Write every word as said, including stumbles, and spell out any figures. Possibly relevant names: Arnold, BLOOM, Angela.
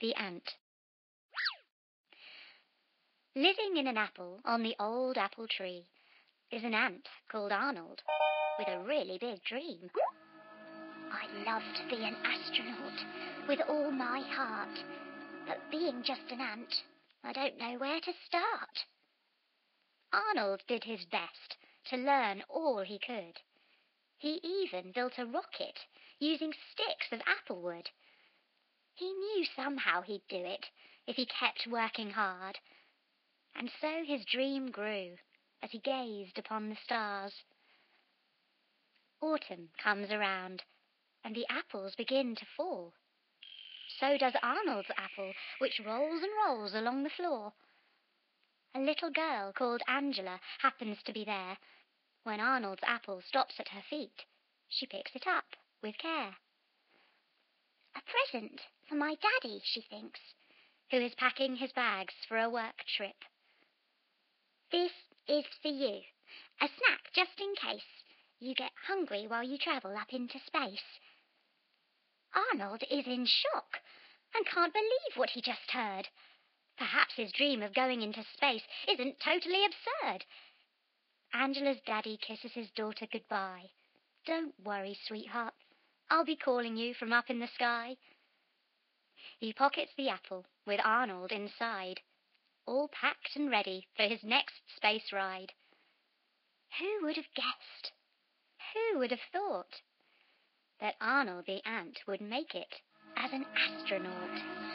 the ant. Living in an apple on the old apple tree is an ant called Arnold with a really big dream. I love to be an astronaut with all my heart, but being just an ant, I don't know where to start. Arnold did his best to learn all he could. He even built a rocket using sticks of apple wood. He knew somehow he'd do it if he kept working hard, and so his dream grew as he gazed upon the stars. Autumn comes around, and the apples begin to fall. So does Arnold's apple, which rolls and rolls along the floor. A little girl called Angela happens to be there. When Arnold's apple stops at her feet, she picks it up with care. A present for my daddy, she thinks, who is packing his bags for a work trip. This is for you, a snack just in case you get hungry while you travel up into space. Arnold is in shock and can't believe what he just heard. Perhaps his dream of going into space isn't totally absurd. Angela's daddy kisses his daughter goodbye. Don't worry, sweetheart. I'll be calling you from up in the sky. He pockets the apple with Arnold inside, all packed and ready for his next space ride. Who would have guessed? Who would have thought that Arnold the ant would make it as an astronaut?